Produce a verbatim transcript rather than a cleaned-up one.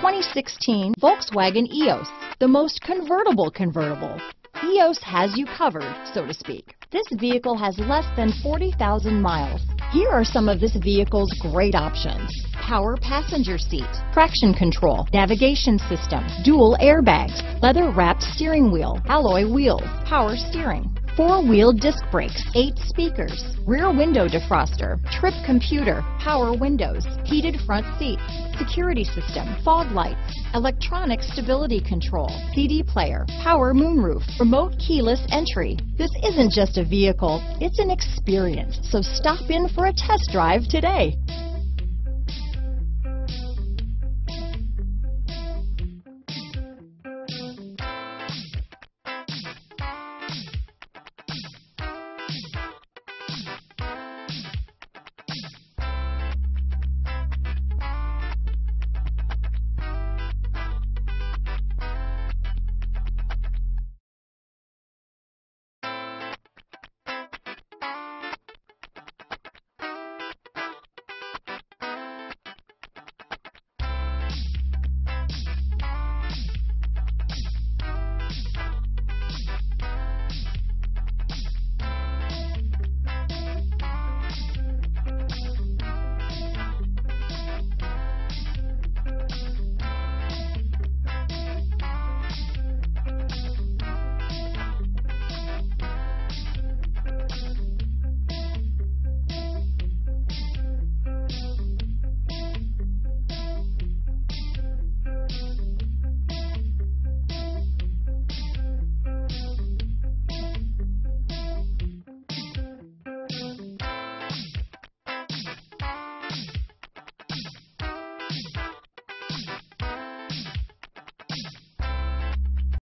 twenty sixteen Volkswagen E O S, the most convertible convertible. E O S has you covered, so to speak. This vehicle has less than forty thousand miles. Here are some of this vehicle's great options: power passenger seat, traction control, navigation system, dual airbags, leather-wrapped steering wheel, alloy wheels, power steering, four-wheel disc brakes, eight speakers, rear window defroster, trip computer, power windows, heated front seats, security system, fog lights, electronic stability control, C D player, power moonroof, remote keyless entry. This isn't just a vehicle, it's an experience, so stop in for a test drive today.